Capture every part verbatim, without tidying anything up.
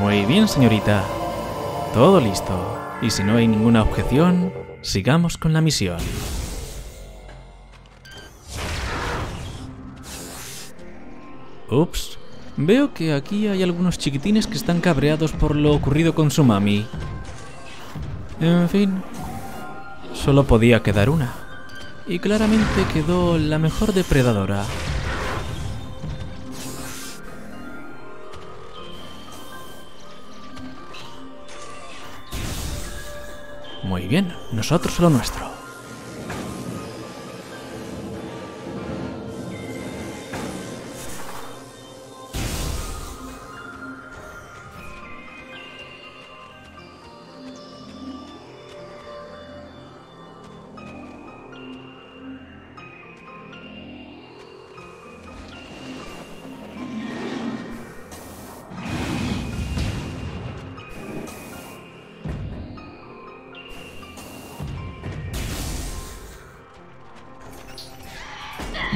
Muy bien, señorita. Todo listo. Y si no hay ninguna objeción, sigamos con la misión. Ups. Veo que aquí hay algunos chiquitines que están cabreados por lo ocurrido con su mami. En fin, solo podía quedar una. Y claramente quedó la mejor depredadora. Muy bien, nosotros lo nuestro.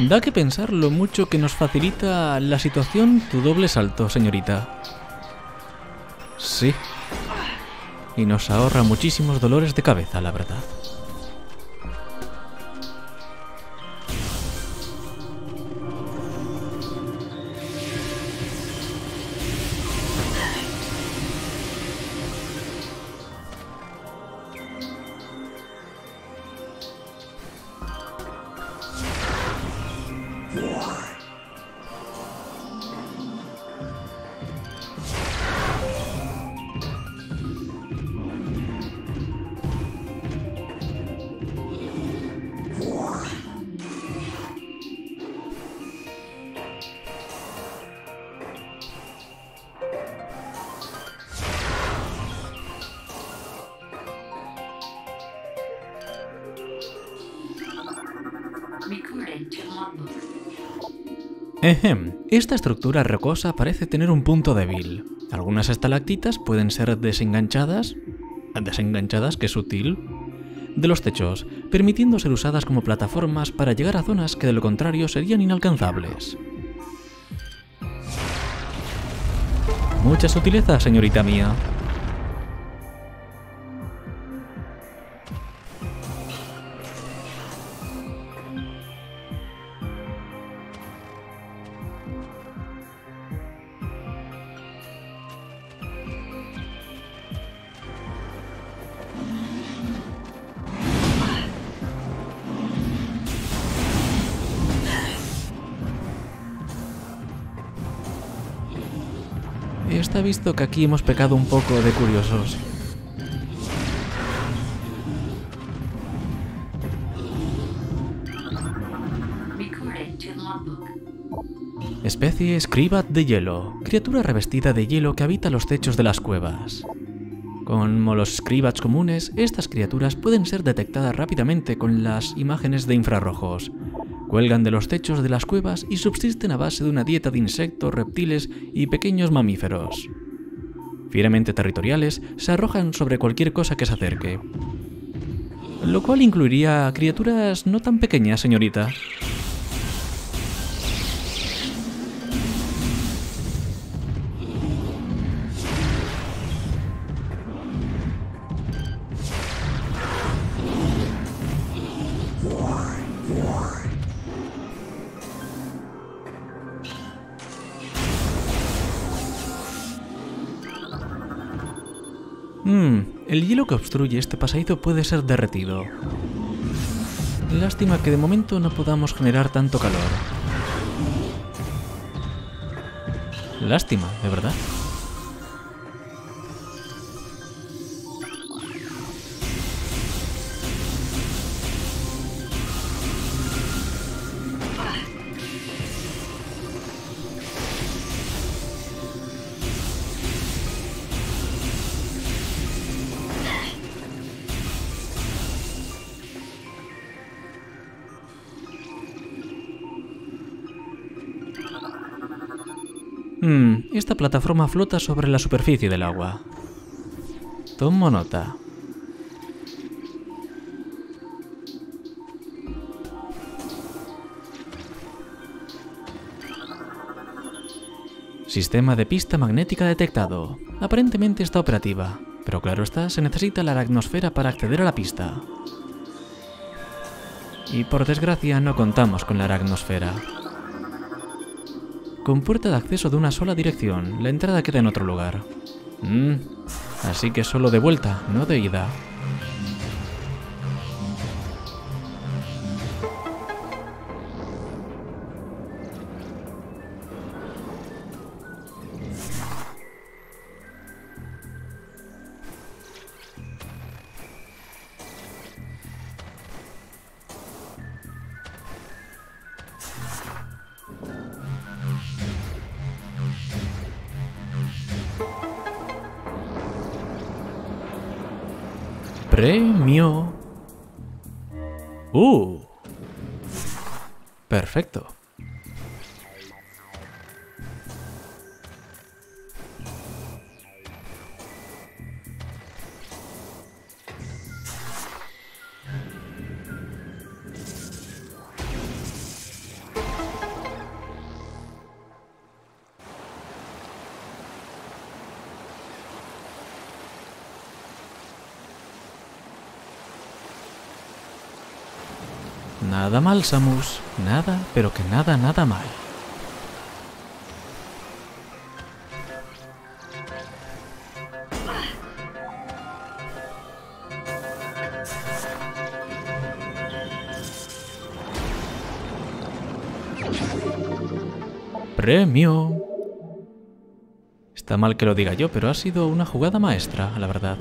Da que pensar lo mucho que nos facilita la situación tu doble salto, señorita. Sí. Y nos ahorra muchísimos dolores de cabeza, la verdad. Ehem, esta estructura rocosa parece tener un punto débil. Algunas estalactitas pueden ser desenganchadas, desenganchadas, que sutil, de los techos, permitiendo ser usadas como plataformas para llegar a zonas que de lo contrario serían inalcanzables. Mucha sutileza, señorita mía. Está visto que aquí hemos pecado un poco de curiosos. Especie Scribat de hielo, criatura revestida de hielo que habita los techos de las cuevas. Como los Scribats comunes, estas criaturas pueden ser detectadas rápidamente con las imágenes de infrarrojos. Cuelgan de los techos de las cuevas y subsisten a base de una dieta de insectos, reptiles y pequeños mamíferos. Fieramente territoriales, se arrojan sobre cualquier cosa que se acerque. Lo cual incluiría a criaturas no tan pequeñas, señorita. El hielo que obstruye este pasadizo puede ser derretido. Lástima que de momento no podamos generar tanto calor. Lástima, de verdad. Hmm, esta plataforma flota sobre la superficie del agua. Tomo nota. Sistema de pista magnética detectado. Aparentemente está operativa, pero claro está, se necesita la aracnosfera para acceder a la pista. Y por desgracia no contamos con la aracnosfera. Con puerta de acceso de una sola dirección, la entrada queda en otro lugar. Mm, así que solo de vuelta, no de ida. Premio. ¡Uh! Perfecto. Nada mal, Samus. Nada, pero que nada, nada mal. ¡Premio! Está mal que lo diga yo, pero ha sido una jugada maestra, la verdad.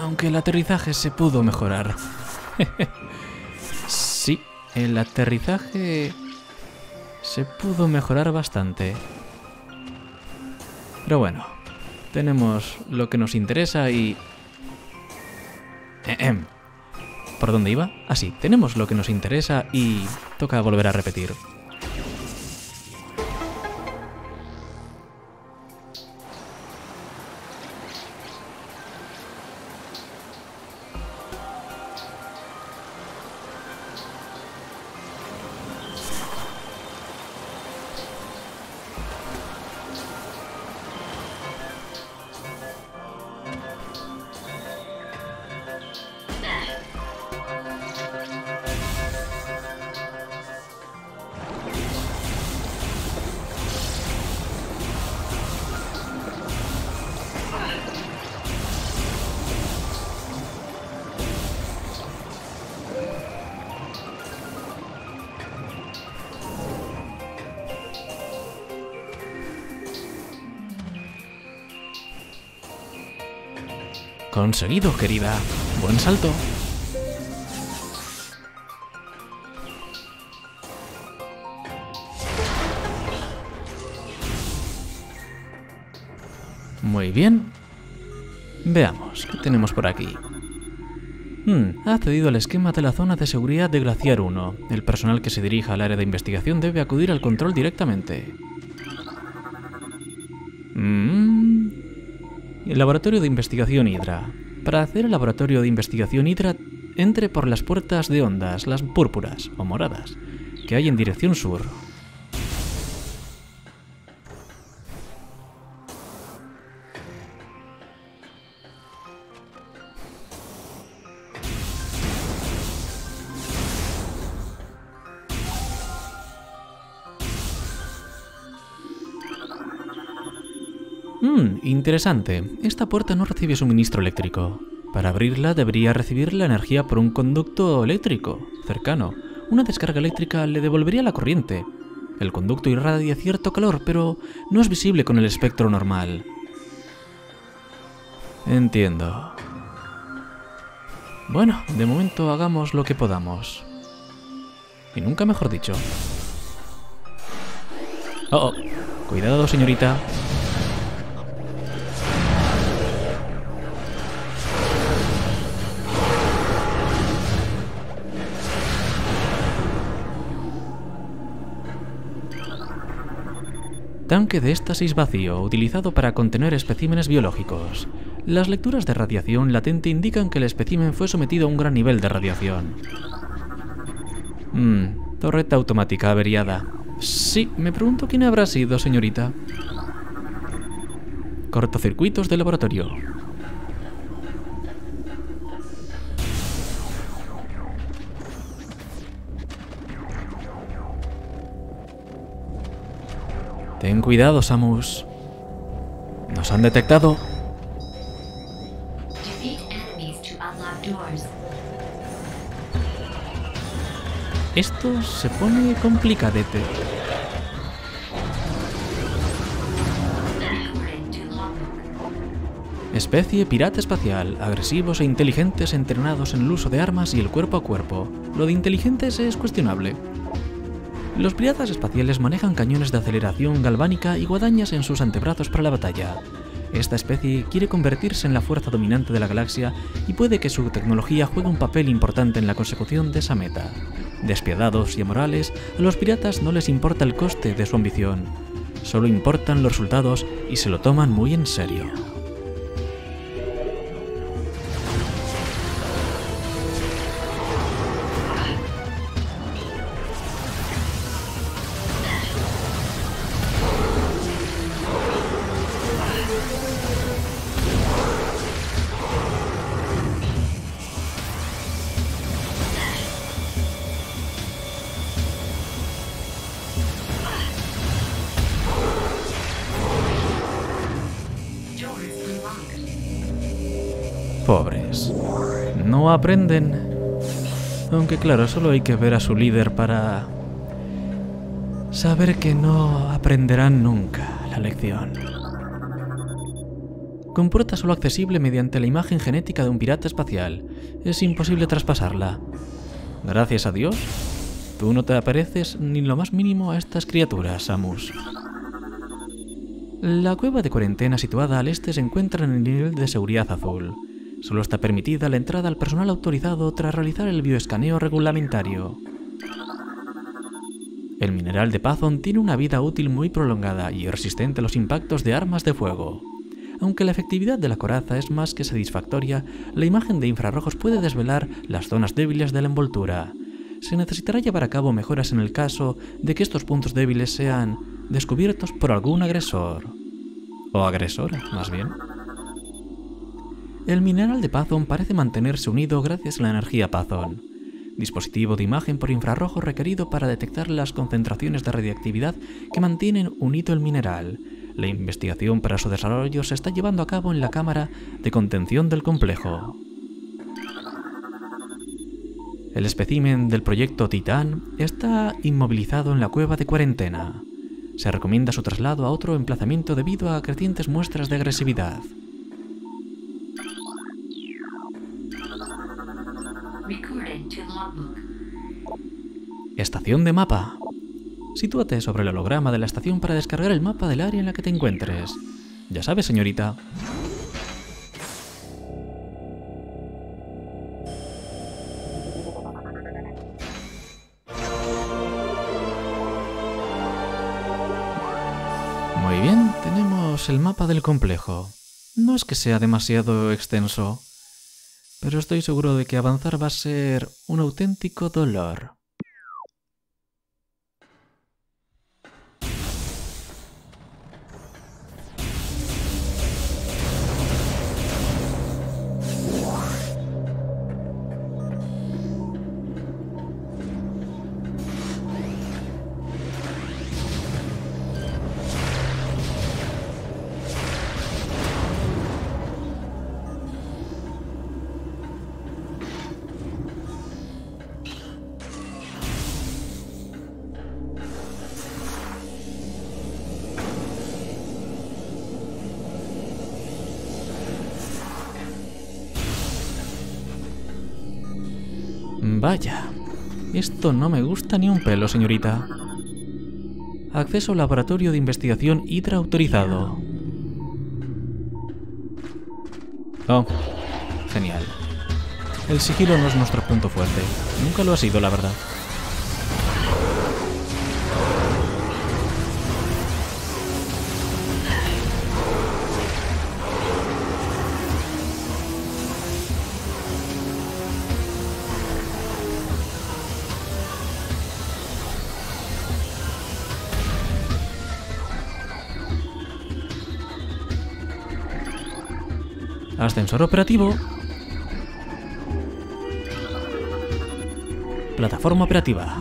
Aunque el aterrizaje se pudo mejorar. Sí, el aterrizaje se pudo mejorar bastante. Pero bueno, tenemos lo que nos interesa y... ¿Por dónde iba? Ah, sí, tenemos lo que nos interesa y toca volver a repetir. Conseguido, querida. Buen salto. Muy bien. Veamos, ¿qué tenemos por aquí? Hmm, ha accedido al esquema de la zona de seguridad de Glaciar uno. El personal que se dirija al área de investigación debe acudir al control directamente. El laboratorio de investigación Hydra. Para hacer el laboratorio de investigación Hydra, entre por las puertas de ondas, las púrpuras o moradas, que hay en dirección sur. Interesante, esta puerta no recibe suministro eléctrico. Para abrirla debería recibir la energía por un conducto eléctrico cercano. Una descarga eléctrica le devolvería la corriente. El conducto irradia cierto calor, pero no es visible con el espectro normal. Entiendo. Bueno, de momento hagamos lo que podamos. Y nunca mejor dicho. Oh, oh. Cuidado, señorita. Tanque de éstasis vacío, utilizado para contener especímenes biológicos. Las lecturas de radiación latente indican que el especímen fue sometido a un gran nivel de radiación. Mmm, torreta automática averiada. Sí, me pregunto quién habrá sido, señorita. Cortocircuitos de laboratorio. Ten cuidado, Samus. Nos han detectado. Esto se pone complicadete. Especie pirata espacial, agresivos e inteligentes entrenados en el uso de armas y el cuerpo a cuerpo. Lo de inteligentes es cuestionable. Los piratas espaciales manejan cañones de aceleración galvánica y guadañas en sus antebrazos para la batalla. Esta especie quiere convertirse en la fuerza dominante de la galaxia y puede que su tecnología juegue un papel importante en la consecución de esa meta. Despiadados y amorales, a los piratas no les importa el coste de su ambición. Solo importan los resultados y se lo toman muy en serio. Pobres. No aprenden. Aunque claro, solo hay que ver a su líder para saber que no aprenderán nunca la lección. Con puerta solo accesible mediante la imagen genética de un pirata espacial. Es imposible traspasarla. Gracias a Dios, tú no te apareces ni lo más mínimo a estas criaturas, Samus. La cueva de cuarentena situada al este se encuentra en el nivel de seguridad azul. Solo está permitida la entrada al personal autorizado tras realizar el bioescaneo regulamentario. El mineral de Pathon tiene una vida útil muy prolongada y resistente a los impactos de armas de fuego. Aunque la efectividad de la coraza es más que satisfactoria, la imagen de infrarrojos puede desvelar las zonas débiles de la envoltura. Se necesitará llevar a cabo mejoras en el caso de que estos puntos débiles sean descubiertos por algún agresor. O agresora, más bien. El mineral de Pathon parece mantenerse unido gracias a la energía Pathon, dispositivo de imagen por infrarrojo requerido para detectar las concentraciones de radiactividad que mantienen unido el mineral. La investigación para su desarrollo se está llevando a cabo en la cámara de contención del complejo. El espécimen del proyecto Titán está inmovilizado en la cueva de cuarentena. Se recomienda su traslado a otro emplazamiento debido a crecientes muestras de agresividad. Estación de mapa. Sitúate sobre el holograma de la estación para descargar el mapa del área en la que te encuentres. Ya sabes, señorita. Muy bien, tenemos el mapa del complejo. No es que sea demasiado extenso, pero estoy seguro de que avanzar va a ser un auténtico dolor. Vaya, esto no me gusta ni un pelo, señorita. Acceso al laboratorio de investigación Hydra autorizado. Oh, genial. El sigilo no es nuestro punto fuerte. Nunca lo ha sido, la verdad. Ascensor operativo. Plataforma operativa.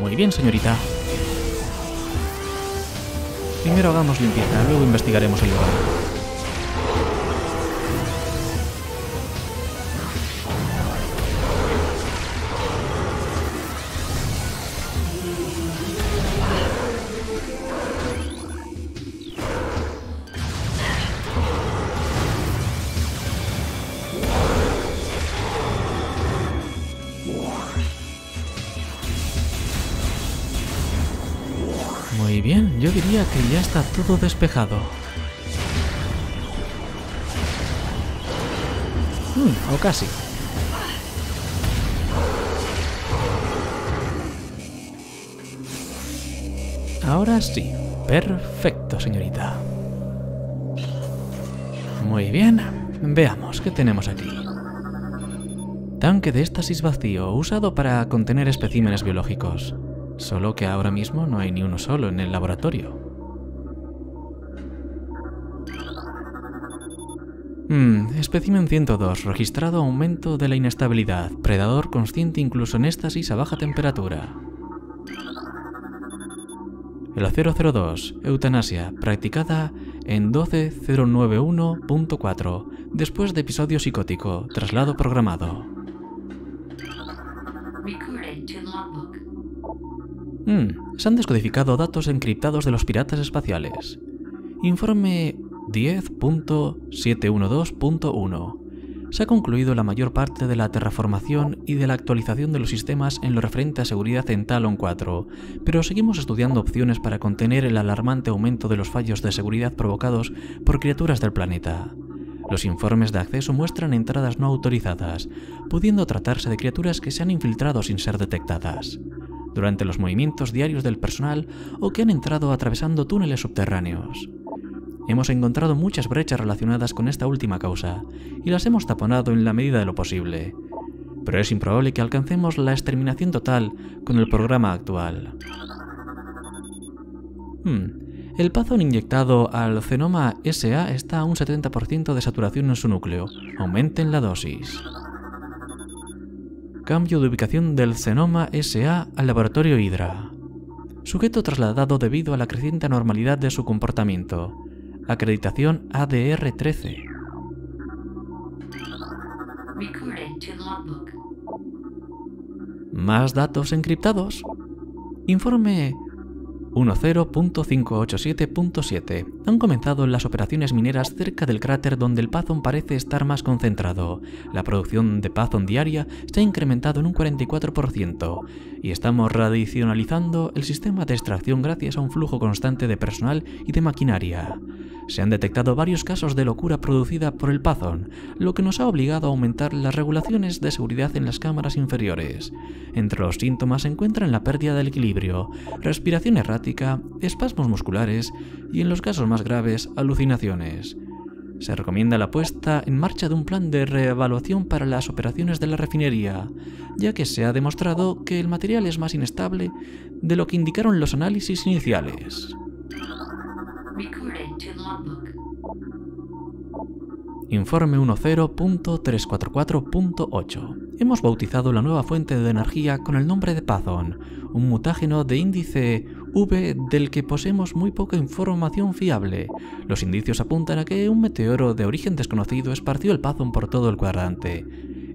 Muy bien, señorita. Primero hagamos limpieza, luego investigaremos el lugar. Muy bien, yo diría que ya está todo despejado. Mm, o casi. Ahora sí. Perfecto, señorita. Muy bien. Veamos qué tenemos aquí. Tanque de éxtasis vacío, usado para contener especímenes biológicos. Solo que ahora mismo no hay ni uno solo en el laboratorio. Hmm, espécimen ciento dos, registrado aumento de la inestabilidad. Predador consciente incluso en éxtasis a baja temperatura. El cero cero dos, eutanasia, practicada en doce cero noventa y uno punto cuatro, después de episodio psicótico, traslado programado. Hmm, se han descodificado datos encriptados de los piratas espaciales. Informe diez punto setecientos doce punto uno. Se ha concluido la mayor parte de la terraformación y de la actualización de los sistemas en lo referente a seguridad en Tallon cuatro, pero seguimos estudiando opciones para contener el alarmante aumento de los fallos de seguridad provocados por criaturas del planeta. Los informes de acceso muestran entradas no autorizadas, pudiendo tratarse de criaturas que se han infiltrado sin ser detectadas durante los movimientos diarios del personal o que han entrado atravesando túneles subterráneos. Hemos encontrado muchas brechas relacionadas con esta última causa y las hemos taponado en la medida de lo posible, pero es improbable que alcancemos la exterminación total con el programa actual. Hmm. El Pathon inyectado al Xenoma S A está a un setenta por ciento de saturación en su núcleo. Aumenten la dosis. Cambio de ubicación del Xenoma S A al laboratorio Hydra. Sujeto trasladado debido a la creciente anormalidad de su comportamiento. Acreditación A D R trece. Más datos encriptados. Informe diez punto quinientos ochenta y siete punto siete. Han comenzado las operaciones mineras cerca del cráter donde el Pathon parece estar más concentrado. La producción de Pathon diaria se ha incrementado en un cuarenta y cuatro por ciento y estamos radicionalizando el sistema de extracción gracias a un flujo constante de personal y de maquinaria. Se han detectado varios casos de locura producida por el Pathon, lo que nos ha obligado a aumentar las regulaciones de seguridad en las cámaras inferiores. Entre los síntomas se encuentran la pérdida del equilibrio, respiración errática, espasmos musculares y, en los casos más graves, alucinaciones. Se recomienda la puesta en marcha de un plan de reevaluación para las operaciones de la refinería, ya que se ha demostrado que el material es más inestable de lo que indicaron los análisis iniciales. Informe diez punto trescientos cuarenta y cuatro punto ocho. Hemos bautizado la nueva fuente de energía con el nombre de Pathon, un mutágeno de índice V del que poseemos muy poca información fiable. Los indicios apuntan a que un meteoro de origen desconocido esparció el Pathon por todo el cuadrante.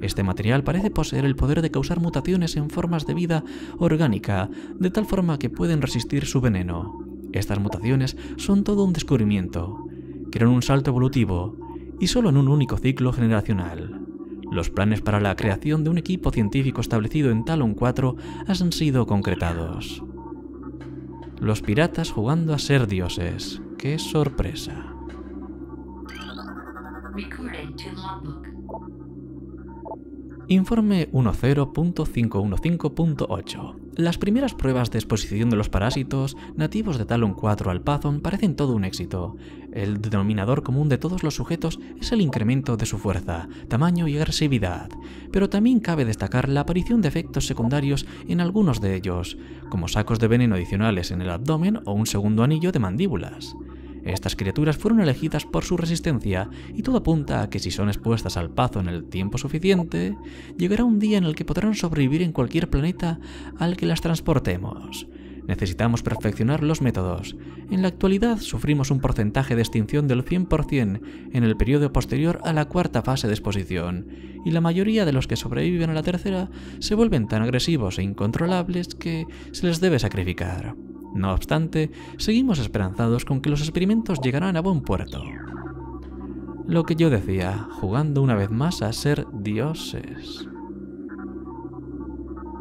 Este material parece poseer el poder de causar mutaciones en formas de vida orgánica, de tal forma que pueden resistir su veneno. Estas mutaciones son todo un descubrimiento. Crean un salto evolutivo, y solo en un único ciclo generacional. Los planes para la creación de un equipo científico establecido en Tallon cuatro han sido concretados. Los piratas jugando a ser dioses. ¡Qué sorpresa! Informe diez punto quinientos quince punto ocho. Las primeras pruebas de exposición de los parásitos nativos de Tallon cuatro al Pathon parecen todo un éxito. El denominador común de todos los sujetos es el incremento de su fuerza, tamaño y agresividad, pero también cabe destacar la aparición de efectos secundarios en algunos de ellos, como sacos de veneno adicionales en el abdomen o un segundo anillo de mandíbulas. Estas criaturas fueron elegidas por su resistencia y todo apunta a que si son expuestas al Pathon en el tiempo suficiente, llegará un día en el que podrán sobrevivir en cualquier planeta al que las transportemos. Necesitamos perfeccionar los métodos. En la actualidad sufrimos un porcentaje de extinción del cien por cien en el periodo posterior a la cuarta fase de exposición, y la mayoría de los que sobreviven a la tercera se vuelven tan agresivos e incontrolables que se les debe sacrificar. No obstante, seguimos esperanzados con que los experimentos llegarán a buen puerto. Lo que yo decía, jugando una vez más a ser dioses.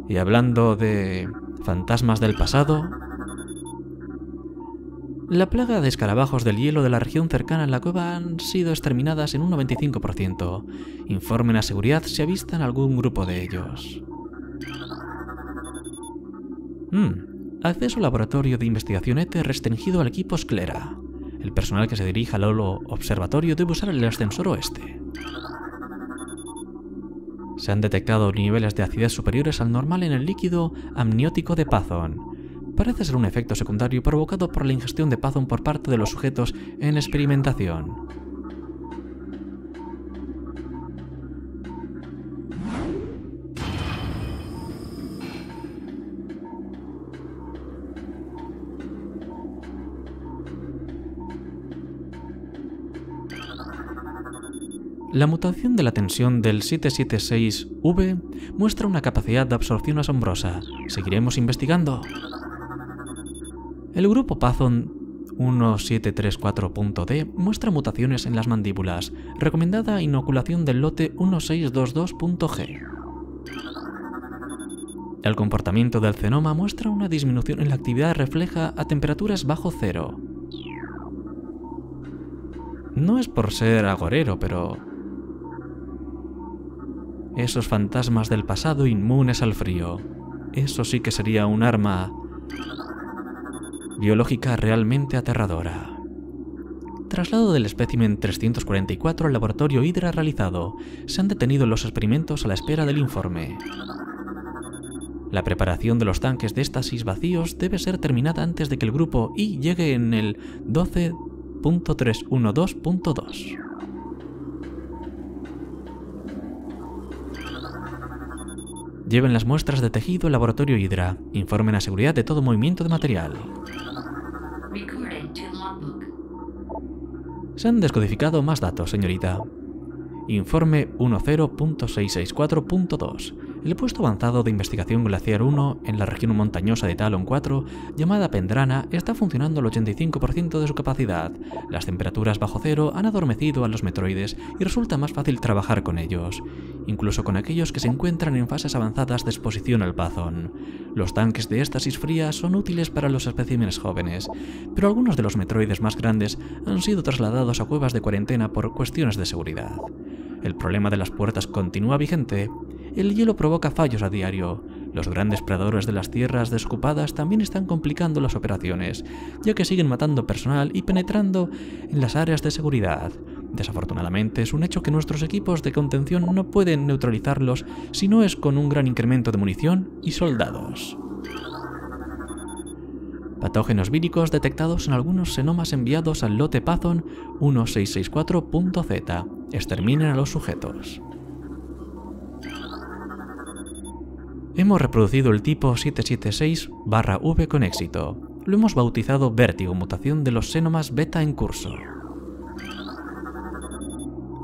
Y hablando de fantasmas del pasado, la plaga de escarabajos del hielo de la región cercana a la cueva han sido exterminadas en un noventa y cinco por ciento. Informen a seguridad si avistan algún grupo de ellos. Mm. Acceso al laboratorio de investigación éter restringido al equipo Esclera. El personal que se dirija al holo observatorio debe usar el ascensor oeste. Se han detectado niveles de acidez superiores al normal en el líquido amniótico de Pathon. Parece ser un efecto secundario provocado por la ingestión de Pathon por parte de los sujetos en experimentación. La mutación de la tensión del siete siete seis V muestra una capacidad de absorción asombrosa. Seguiremos investigando. El grupo Pathon diecisiete treinta y cuatro D muestra mutaciones en las mandíbulas. Recomendada inoculación del lote dieciséis veintidós G. El comportamiento del Xenoma muestra una disminución en la actividad refleja a temperaturas bajo cero. No es por ser agorero, pero esos fantasmas del pasado inmunes al frío. Eso sí que sería un arma biológica realmente aterradora. Traslado del espécimen trescientos cuarenta y cuatro al laboratorio Hydra realizado. Se han detenido los experimentos a la espera del informe. La preparación de los tanques de éxtasis vacíos debe ser terminada antes de que el grupo I llegue en el doce punto trescientos doce punto dos punto dos. Lleven las muestras de tejido al laboratorio Hydra. Informen a seguridad de todo movimiento de material. Se han descodificado más datos, señorita. Informe diez punto seiscientos sesenta y cuatro punto dos. El puesto avanzado de investigación Glaciar uno en la región montañosa de Tallon cuatro, llamada Phendrana, está funcionando al ochenta y cinco por ciento de su capacidad. Las temperaturas bajo cero han adormecido a los metroides y resulta más fácil trabajar con ellos, incluso con aquellos que se encuentran en fases avanzadas de exposición al Pathon. Los tanques de éxtasis fría son útiles para los especímenes jóvenes, pero algunos de los metroides más grandes han sido trasladados a cuevas de cuarentena por cuestiones de seguridad. El problema de las puertas continúa vigente. El hielo provoca fallos a diario. Los grandes predadores de las tierras desocupadas también están complicando las operaciones, ya que siguen matando personal y penetrando en las áreas de seguridad. Desafortunadamente, es un hecho que nuestros equipos de contención no pueden neutralizarlos si no es con un gran incremento de munición y soldados. Patógenos víricos detectados en algunos xenomas enviados al lote Pathon dieciséis sesenta y cuatro Z. Exterminen a los sujetos. Hemos reproducido el tipo siete siete seis V con éxito. Lo hemos bautizado Vértigo, mutación de los xenomas beta en curso.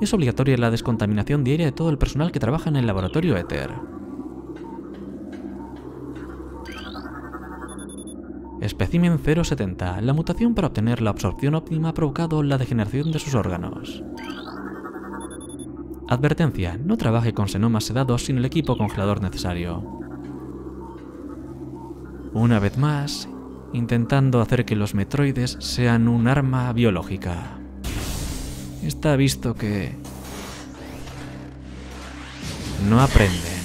Es obligatoria la descontaminación diaria de todo el personal que trabaja en el laboratorio éter. Especimen cero setenta. La mutación para obtener la absorción óptima ha provocado la degeneración de sus órganos. Advertencia, no trabaje con xenomas sedados sin el equipo congelador necesario. Una vez más, intentando hacer que los metroides sean un arma biológica. Está visto que no aprenden.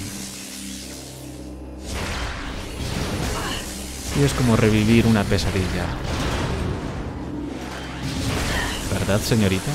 Y es como revivir una pesadilla. ¿Verdad, señorita?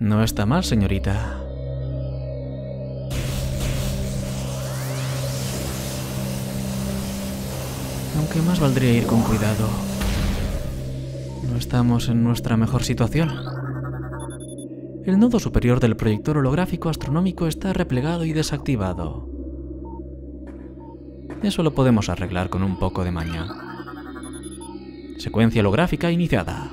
No está mal, señorita. Aunque más valdría ir con cuidado. No estamos en nuestra mejor situación. El nodo superior del proyector holográfico astronómico está replegado y desactivado. Eso lo podemos arreglar con un poco de maña. Secuencia holográfica iniciada.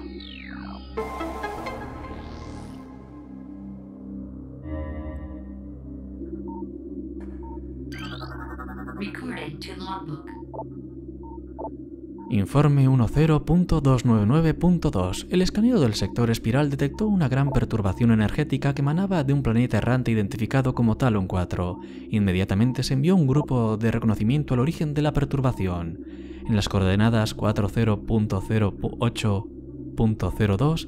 Informe diez punto doscientos noventa y nueve punto dos. El escaneo del sector espiral detectó una gran perturbación energética que emanaba de un planeta errante identificado como Tallon cuatro. Inmediatamente se envió un grupo de reconocimiento al origen de la perturbación. En las coordenadas cuarenta punto cero punto ocho punto cero dos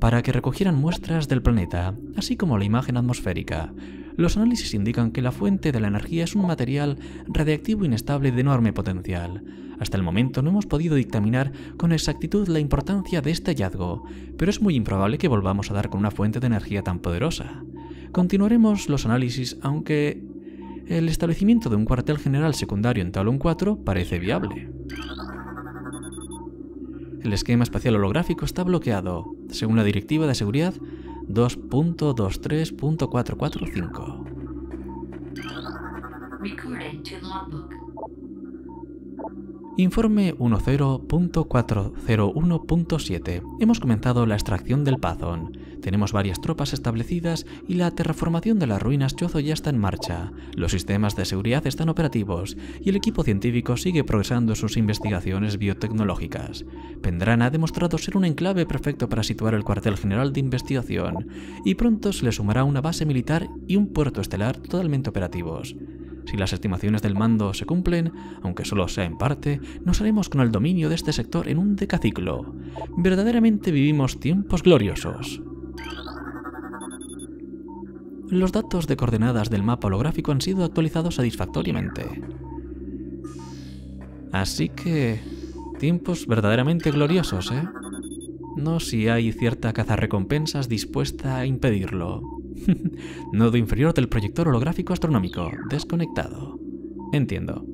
para que recogieran muestras del planeta, así como la imagen atmosférica. Los análisis indican que la fuente de la energía es un material radiactivo inestable de enorme potencial. Hasta el momento no hemos podido dictaminar con exactitud la importancia de este hallazgo, pero es muy improbable que volvamos a dar con una fuente de energía tan poderosa. Continuaremos los análisis, aunque el establecimiento de un cuartel general secundario en Tallon cuatro parece viable. El esquema espacial holográfico está bloqueado, según la Directiva de Seguridad dos punto veintitrés punto cuatrocientos cuarenta y cinco. Informe diez punto cuatrocientos uno punto siete. Hemos comenzado la extracción del Pathon. Tenemos varias tropas establecidas y la terraformación de las ruinas Chozo ya está en marcha. Los sistemas de seguridad están operativos y el equipo científico sigue progresando sus investigaciones biotecnológicas. Phendrana ha demostrado ser un enclave perfecto para situar el cuartel general de investigación y pronto se le sumará una base militar y un puerto estelar totalmente operativos. Si las estimaciones del mando se cumplen, aunque solo sea en parte, nos haremos con el dominio de este sector en un decaciclo. Verdaderamente vivimos tiempos gloriosos. Los datos de coordenadas del mapa holográfico han sido actualizados satisfactoriamente. Así que... tiempos verdaderamente gloriosos, ¿eh? No si hay cierta cazarrecompensas dispuesta a impedirlo. Nodo inferior del proyector holográfico astronómico, desconectado. Entiendo.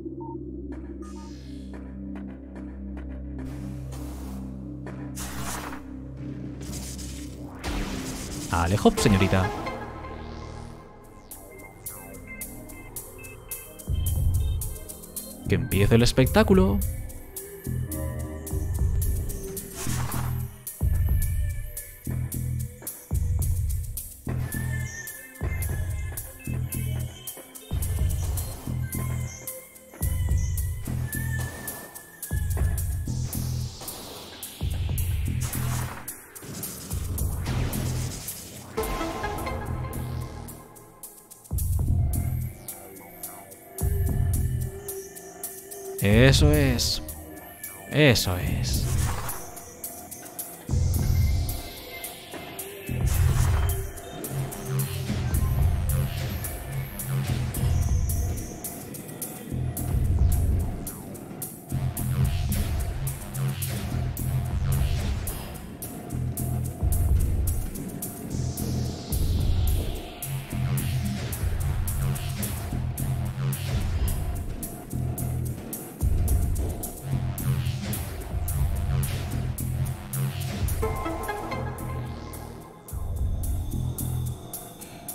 Alejo, señorita. ¡Que empiece el espectáculo! Eso es. Eso es.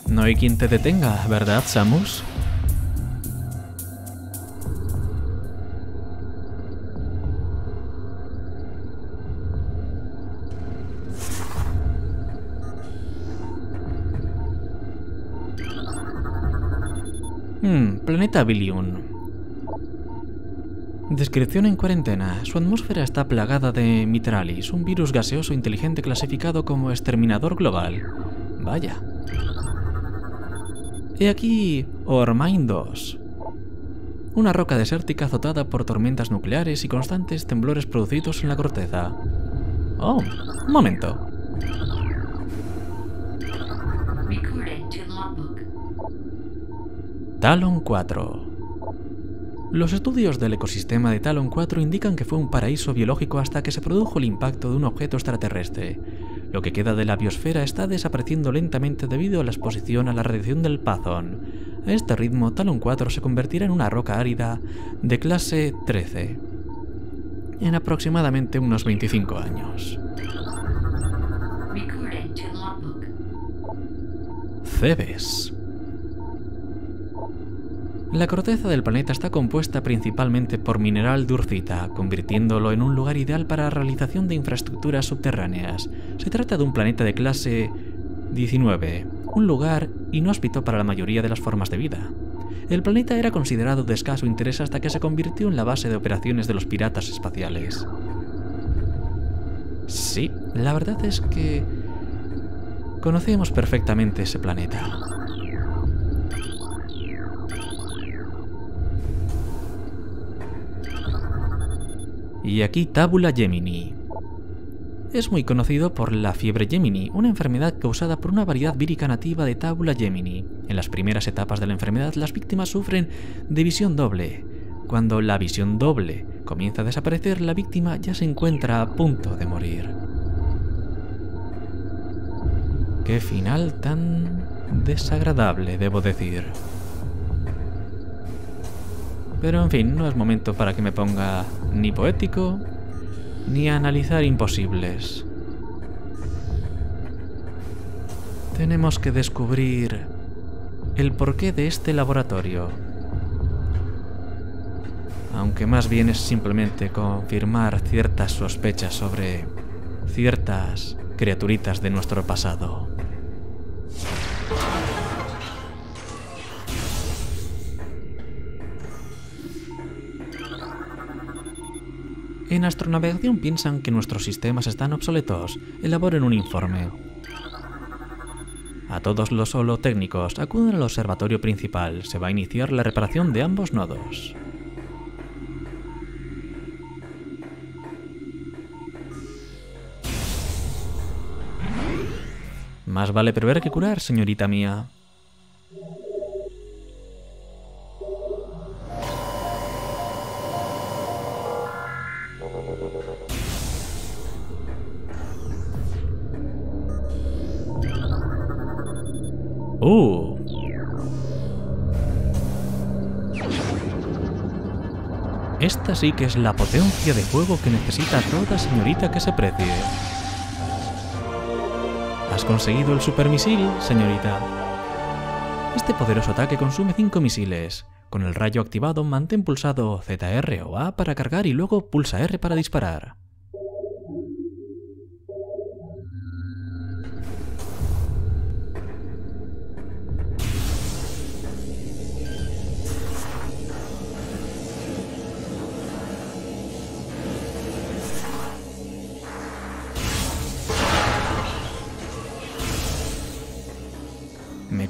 No hay quien te detenga, ¿verdad, Samus? Hmm, Planeta Billion. Descripción en cuarentena. Su atmósfera está plagada de Mitralis, un virus gaseoso inteligente clasificado como exterminador global. Vaya. He aquí Ormindos, una roca desértica azotada por tormentas nucleares y constantes temblores producidos en la corteza. Oh, un momento. Tallon cuatro. Los estudios del ecosistema de Tallon cuatro indican que fue un paraíso biológico hasta que se produjo el impacto de un objeto extraterrestre. Lo que queda de la biosfera está desapareciendo lentamente debido a la exposición a la radiación del Pathon. A este ritmo, Tallon cuatro se convertirá en una roca árida de clase trece en aproximadamente unos veinticinco años. Cebes. La corteza del planeta está compuesta principalmente por mineral dursita, convirtiéndolo en un lugar ideal para la realización de infraestructuras subterráneas. Se trata de un planeta de clase diecinueve, un lugar inhóspito para la mayoría de las formas de vida. El planeta era considerado de escaso interés hasta que se convirtió en la base de operaciones de los piratas espaciales. Sí, la verdad es que conocemos perfectamente ese planeta. Y aquí Tabula Gemini. Es muy conocido por la fiebre Gemini, una enfermedad causada por una variedad vírica nativa de Tabula Gemini. En las primeras etapas de la enfermedad, las víctimas sufren de visión doble. Cuando la visión doble comienza a desaparecer, la víctima ya se encuentra a punto de morir. Qué final tan desagradable, debo decir. Pero en fin, no es momento para que me ponga ni poético, ni a analizar imposibles. Tenemos que descubrir el porqué de este laboratorio. Aunque más bien es simplemente confirmar ciertas sospechas sobre ciertas criaturitas de nuestro pasado. En astronavegación piensan que nuestros sistemas están obsoletos. Elaboren un informe. A todos los holotécnicos, acuden al observatorio principal. Se va a iniciar la reparación de ambos nodos. Más vale prever que curar, señorita mía. Uh. Esta sí que es la potencia de fuego que necesita toda señorita que se precie. ¿Has conseguido el supermisil, señorita? Este poderoso ataque consume cinco misiles. Con el rayo activado, mantén pulsado zeta erre o A para cargar y luego pulsa erre para disparar.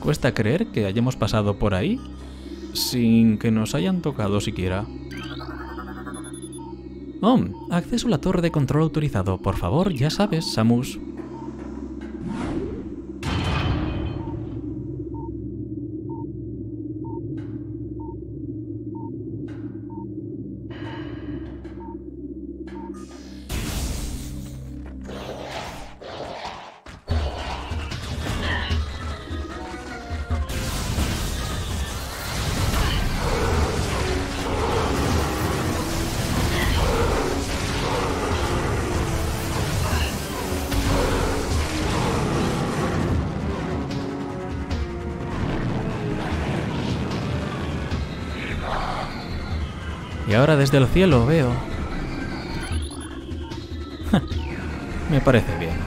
Cuesta creer que hayamos pasado por ahí sin que nos hayan tocado siquiera. Oh, acceso a la torre de control autorizado. Por favor, ya sabes, Samus. Y ahora desde el cielo veo. Me parece bien.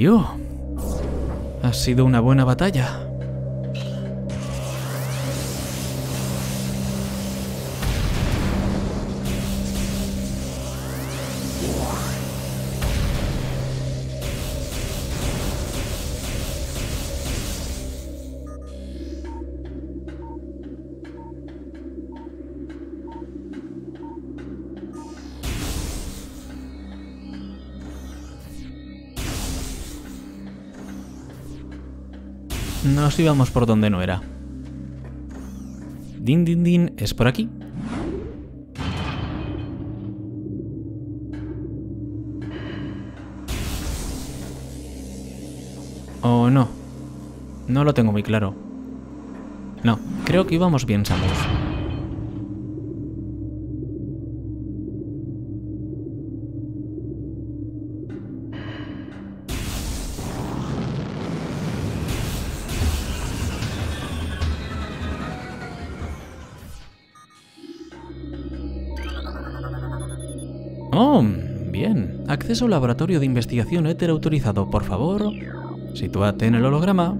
desafío. Ha sido una buena batalla. Nos íbamos por donde no era. Din, din, din, es por aquí. O no. No lo tengo muy claro. No, creo que íbamos bien, Samus. Oh, bien. Acceso al laboratorio de investigación éter autorizado, por favor. Sitúate en el holograma.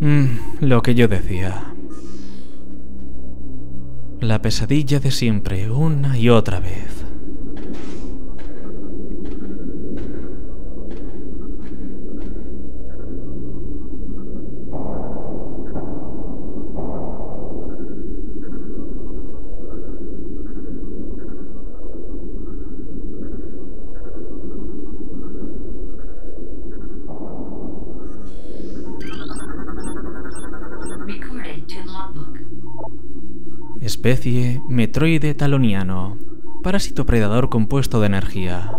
Mm, lo que yo decía. La pesadilla de siempre, una y otra vez. Especie Metroide taloniano, parásito predador compuesto de energía.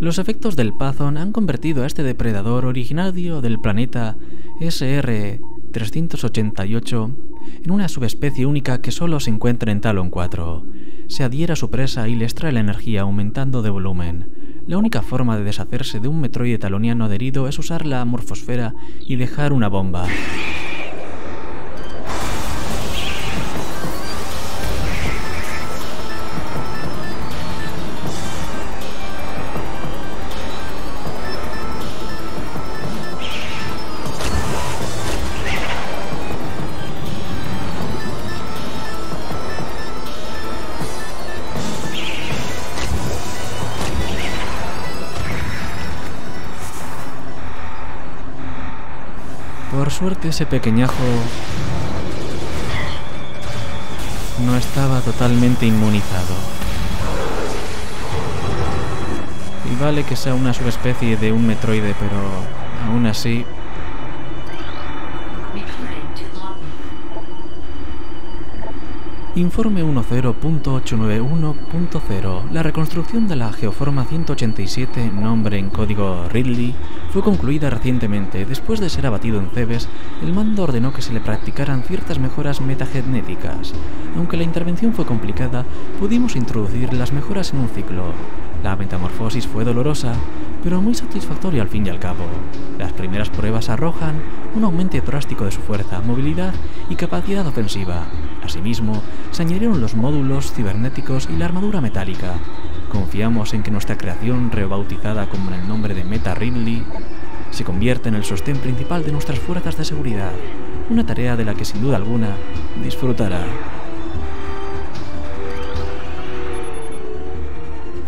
Los efectos del Pathon han convertido a este depredador originario del planeta S R trescientos ochenta y ocho en una subespecie única que solo se encuentra en Tallon cuatro. Se adhiere a su presa y le extrae la energía aumentando de volumen. La única forma de deshacerse de un Metroide taloniano adherido es usar la morfosfera y dejar una bomba. Por suerte ese pequeñajo no estaba totalmente inmunizado. Y vale que sea una subespecie de un metroide, pero aún así... Informe diez punto ochocientos noventa y uno punto cero. La reconstrucción de la Geoforma ciento ochenta y siete, nombre en código Ridley, fue concluida recientemente. Después de ser abatido en Cebes, el mando ordenó que se le practicaran ciertas mejoras metagenéticas. Aunque la intervención fue complicada, pudimos introducir las mejoras en un ciclo. La metamorfosis fue dolorosa, pero muy satisfactoria al fin y al cabo. Las primeras pruebas arrojan un aumento drástico de su fuerza, movilidad y capacidad ofensiva. Asimismo, se añadieron los módulos cibernéticos y la armadura metálica. Confiamos en que nuestra creación, rebautizada con el nombre de Meta Ridley, se convierta en el sostén principal de nuestras fuerzas de seguridad, una tarea de la que sin duda alguna disfrutará.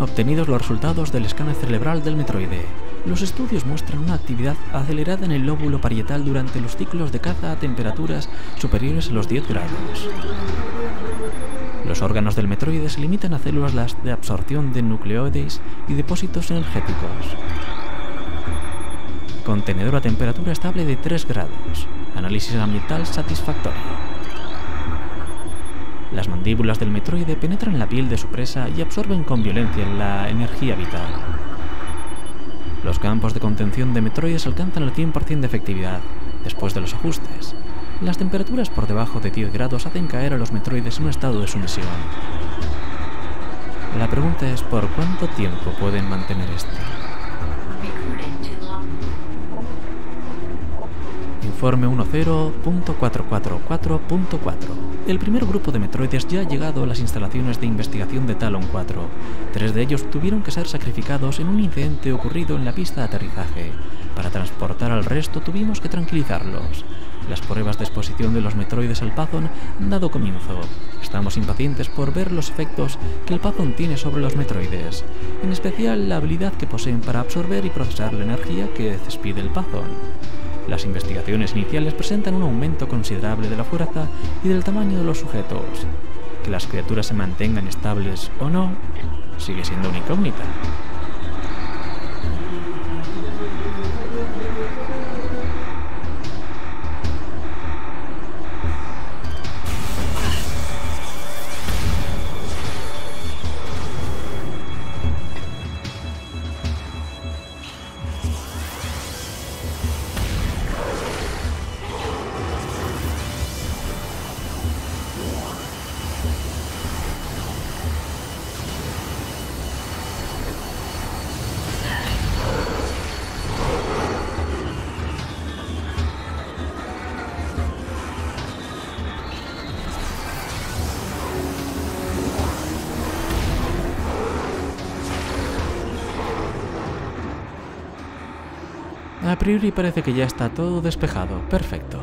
Obtenidos los resultados del escáner cerebral del metroide. Los estudios muestran una actividad acelerada en el lóbulo parietal durante los ciclos de caza a temperaturas superiores a los diez grados. Los órganos del metroide se limitan a células de absorción de nucleoides y depósitos energéticos. Contenedor a temperatura estable de tres grados. Análisis ambiental satisfactorio. Las mandíbulas del metroide penetran la piel de su presa y absorben con violencia la energía vital. Los campos de contención de metroides alcanzan el cien por cien de efectividad, después de los ajustes. Las temperaturas por debajo de diez grados hacen caer a los metroides en un estado de sumisión. La pregunta es ¿por cuánto tiempo pueden mantener esto? Informe diez punto cuatrocientos cuarenta y cuatro punto cuatro. El primer grupo de Metroides ya ha llegado a las instalaciones de investigación de Tallon cuatro. Tres de ellos tuvieron que ser sacrificados en un incidente ocurrido en la pista de aterrizaje. Para transportar al resto tuvimos que tranquilizarlos. Las pruebas de exposición de los Metroides al Pathon han dado comienzo. Estamos impacientes por ver los efectos que el Pathon tiene sobre los Metroides, en especial la habilidad que poseen para absorber y procesar la energía que despide el Pathon. Las investigaciones iniciales presentan un aumento considerable de la fuerza y del tamaño de los sujetos. Que las criaturas se mantengan estables o no, sigue siendo una incógnita. A priori parece que ya está todo despejado. Perfecto.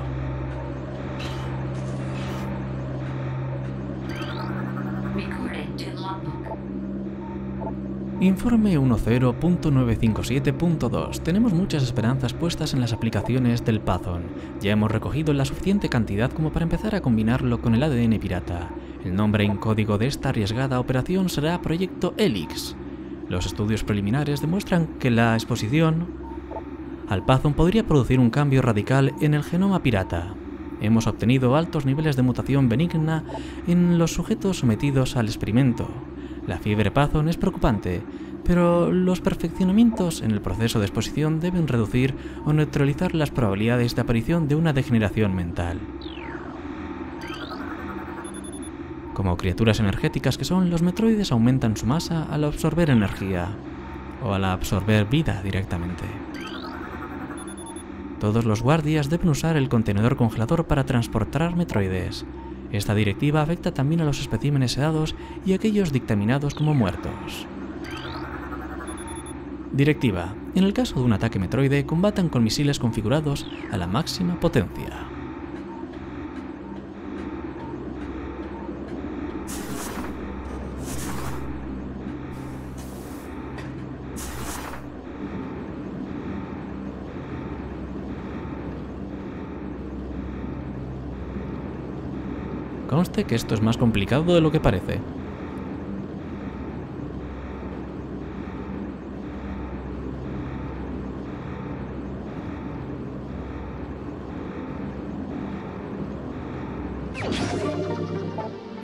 Informe diez punto novecientos cincuenta y siete punto dos. Tenemos muchas esperanzas puestas en las aplicaciones del Pathon. Ya hemos recogido la suficiente cantidad como para empezar a combinarlo con el A D N pirata. El nombre en código de esta arriesgada operación será Proyecto Elix. Los estudios preliminares demuestran que la exposición al Pathon podría producir un cambio radical en el genoma pirata. Hemos obtenido altos niveles de mutación benigna en los sujetos sometidos al experimento. La fiebre Pathon es preocupante, pero los perfeccionamientos en el proceso de exposición deben reducir o neutralizar las probabilidades de aparición de una degeneración mental. Como criaturas energéticas que son, los metroides aumentan su masa al absorber energía, o al absorber vida directamente. Todos los guardias deben usar el contenedor congelador para transportar metroides. Esta directiva afecta también a los especímenes sedados y a aquellos dictaminados como muertos. Directiva. En el caso de un ataque metroide, combatan con misiles configurados a la máxima potencia. Conste que esto es más complicado de lo que parece.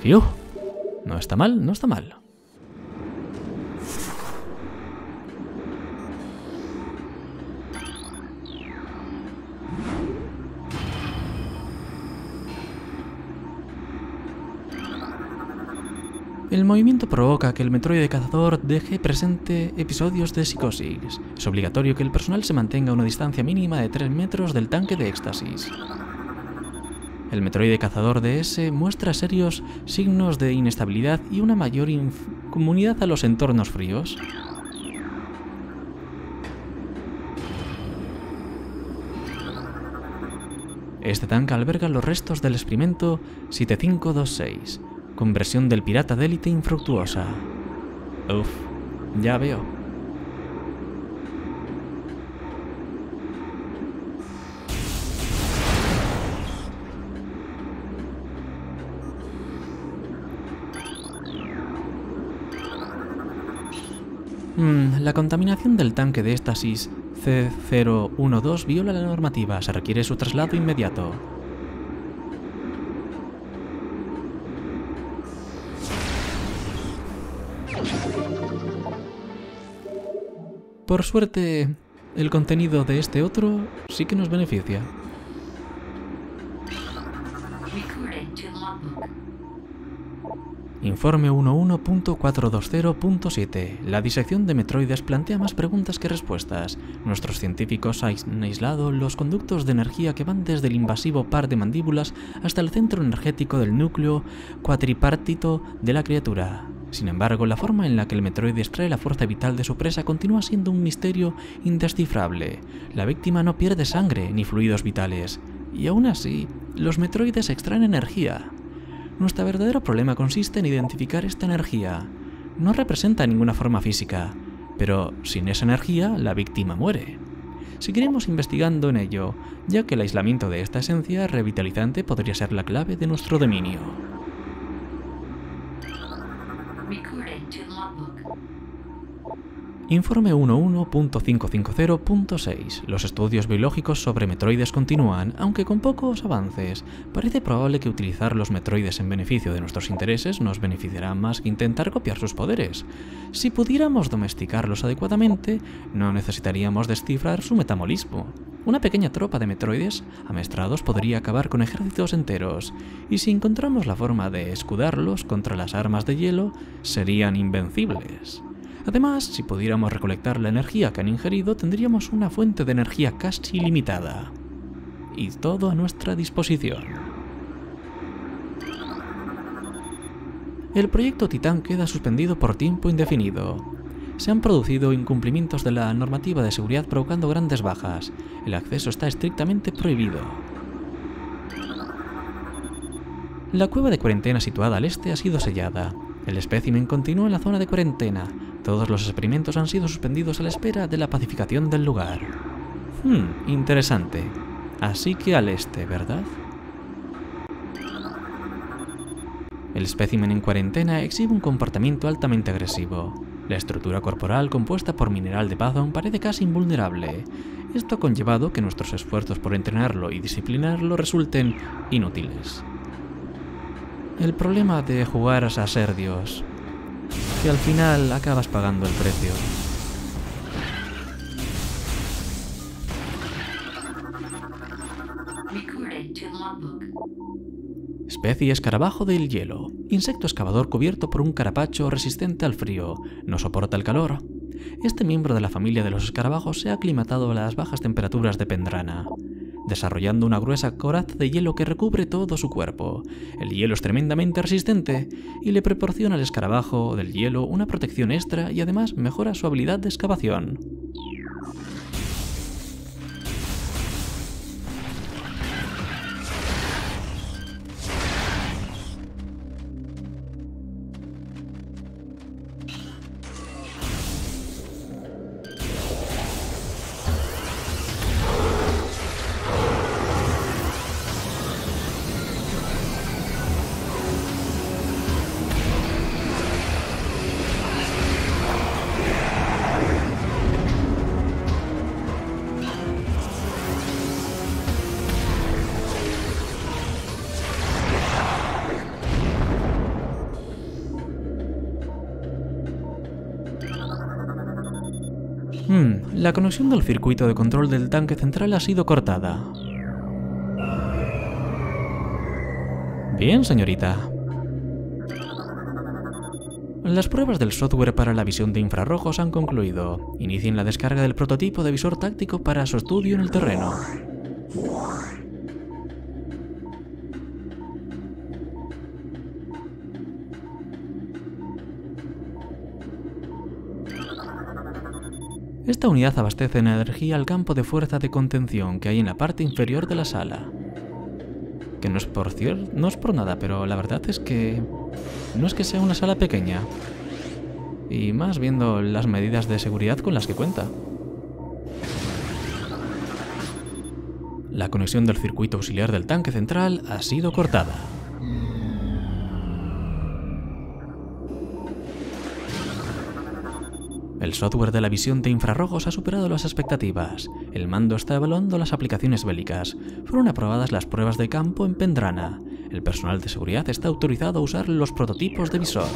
Fiu, no está mal, no está mal. El movimiento provoca que el metroide cazador deje presente episodios de psicosis. Es obligatorio que el personal se mantenga a una distancia mínima de tres metros del tanque de éxtasis. El metroide cazador D S muestra serios signos de inestabilidad y una mayor inmunidad a los entornos fríos. Este tanque alberga los restos del experimento siete cinco dos seis. Conversión del pirata de élite infructuosa. Uf, ya veo. Mm, la contaminación del tanque de éxtasis C cero uno dos viola la normativa. Se requiere su traslado inmediato. Por suerte, el contenido de este otro sí que nos beneficia. Informe uno punto uno punto cuatrocientos veinte punto siete. La disección de metroides plantea más preguntas que respuestas. Nuestros científicos han aislado los conductos de energía que van desde el invasivo par de mandíbulas hasta el centro energético del núcleo cuatripartito de la criatura. Sin embargo, la forma en la que el metroide extrae la fuerza vital de su presa continúa siendo un misterio indescifrable. La víctima no pierde sangre ni fluidos vitales, y aún así, los metroides extraen energía. Nuestro verdadero problema consiste en identificar esta energía. No representa ninguna forma física, pero sin esa energía, la víctima muere. Seguiremos investigando en ello, ya que el aislamiento de esta esencia revitalizante podría ser la clave de nuestro dominio. Informe uno punto uno punto quinientos cincuenta punto seis. Los estudios biológicos sobre metroides continúan, aunque con pocos avances. Parece probable que utilizar los metroides en beneficio de nuestros intereses nos beneficiará más que intentar copiar sus poderes. Si pudiéramos domesticarlos adecuadamente, no necesitaríamos descifrar su metabolismo. Una pequeña tropa de metroides amestrados podría acabar con ejércitos enteros, y si encontramos la forma de escudarlos contra las armas de hielo, serían invencibles. Además, si pudiéramos recolectar la energía que han ingerido, tendríamos una fuente de energía casi ilimitada. Y todo a nuestra disposición. El proyecto Titán queda suspendido por tiempo indefinido. Se han producido incumplimientos de la normativa de seguridad provocando grandes bajas. El acceso está estrictamente prohibido. La cueva de cuarentena situada al este ha sido sellada. El espécimen continúa en la zona de cuarentena. Todos los experimentos han sido suspendidos a la espera de la pacificación del lugar. Hmm, interesante. Así que al este, ¿verdad? El espécimen en cuarentena exhibe un comportamiento altamente agresivo. La estructura corporal compuesta por mineral de Pathon parece casi invulnerable. Esto ha conllevado que nuestros esfuerzos por entrenarlo y disciplinarlo resulten inútiles. El problema de jugar a ser Dios, que al final acabas pagando el precio. Especie escarabajo del hielo. Insecto excavador cubierto por un carapacho resistente al frío. No soporta el calor. Este miembro de la familia de los escarabajos se ha aclimatado a las bajas temperaturas de Phendrana, desarrollando una gruesa coraza de hielo que recubre todo su cuerpo. El hielo es tremendamente resistente y le proporciona al escarabajo del hielo una protección extra y además mejora su habilidad de excavación. La conexión del circuito de control del tanque central ha sido cortada. Bien, señorita. Las pruebas del software para la visión de infrarrojos han concluido. Inicien la descarga del prototipo de visor táctico para su estudio en el terreno. Esta unidad abastece energía al campo de fuerza de contención que hay en la parte inferior de la sala. Que no es por cierto, no es por nada, pero la verdad es que no es que sea una sala pequeña. Y más viendo las medidas de seguridad con las que cuenta. La conexión del circuito auxiliar del tanque central ha sido cortada. El software de la visión de infrarrojos ha superado las expectativas. El mando está evaluando las aplicaciones bélicas. Fueron aprobadas las pruebas de campo en Phendrana. El personal de seguridad está autorizado a usar los prototipos de visor.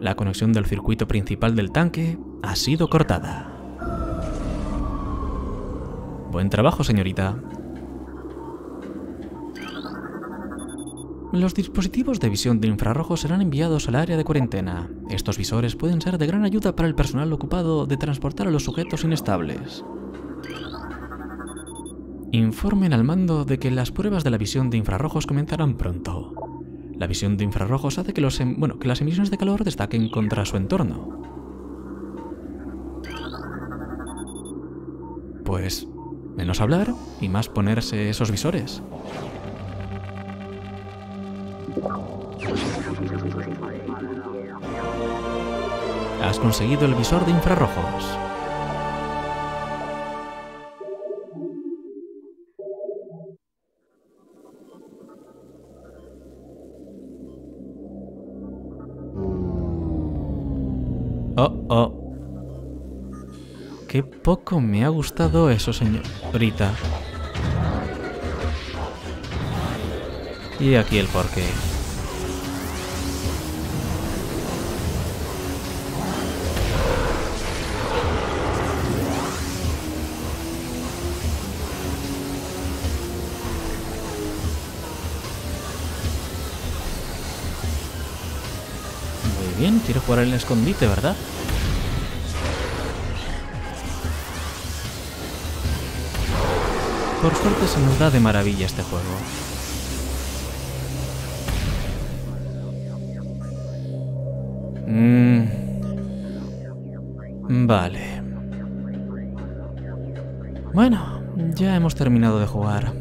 La conexión del circuito principal del tanque ha sido cortada. Buen trabajo, señorita. Los dispositivos de visión de infrarrojo serán enviados al área de cuarentena. Estos visores pueden ser de gran ayuda para el personal ocupado de transportar a los sujetos inestables. Informen al mando de que las pruebas de la visión de infrarrojos comenzarán pronto. La visión de infrarrojos hace que, los em bueno, que las emisiones de calor destaquen contra su entorno. Pues, menos hablar y más ponerse esos visores. Has conseguido el visor de infrarrojos. Oh, oh. Qué poco me ha gustado eso, señorita. Y aquí el porqué. Bien, quiero jugar al escondite, ¿verdad? Por suerte se nos da de maravilla este juego. Mm. Vale. Bueno, ya hemos terminado de jugar.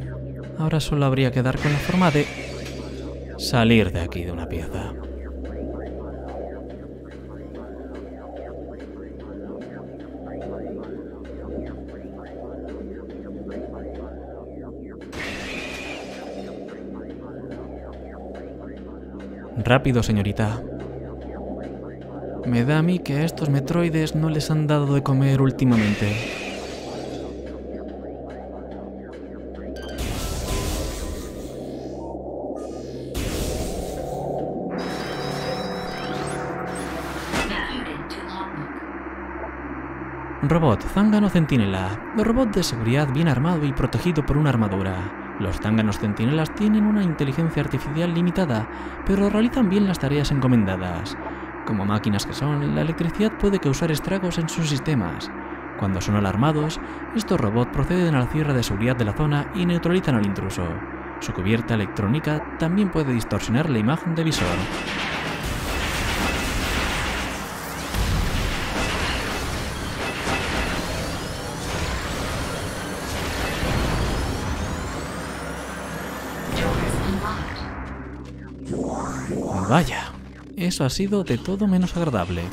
Ahora solo habría que dar con la forma de salir de aquí de una pieza. Rápido, señorita. Me da a mí que a estos metroides no les han dado de comer últimamente. Robot, zángano centinela. Robot de seguridad bien armado y protegido por una armadura. Los zánganos centinelas tienen una inteligencia artificial limitada, pero realizan bien las tareas encomendadas. Como máquinas que son, la electricidad puede causar estragos en sus sistemas. Cuando son alarmados, estos robots proceden a la cierre de seguridad de la zona y neutralizan al intruso. Su cubierta electrónica también puede distorsionar la imagen de visor. Vaya, eso ha sido de todo menos agradable.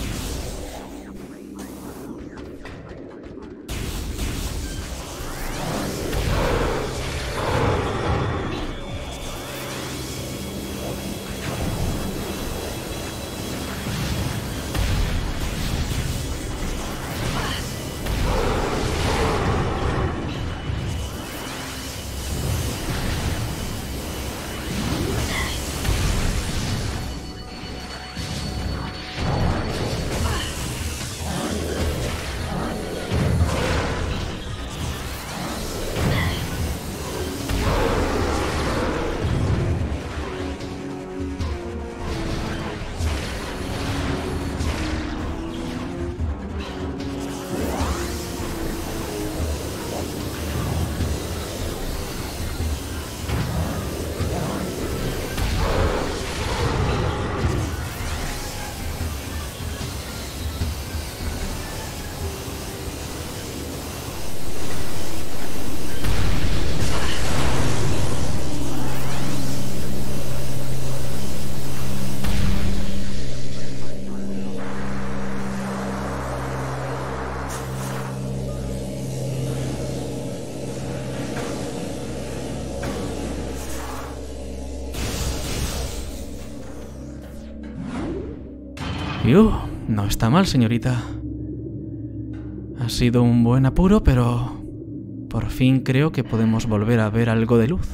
Uh, no está mal, señorita. Ha sido un buen apuro, pero por fin creo que podemos volver a ver algo de luz.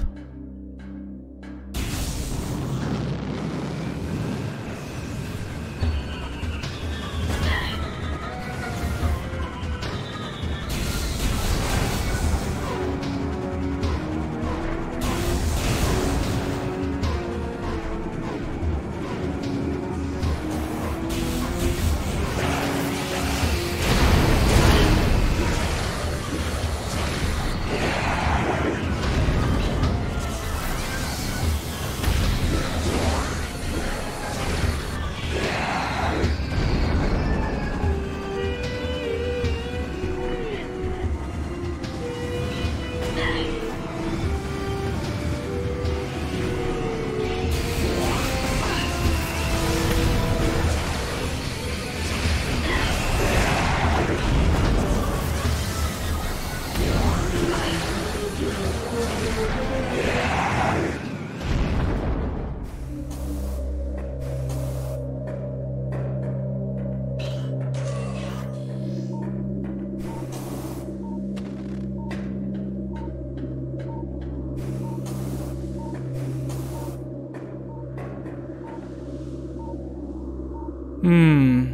Hmm.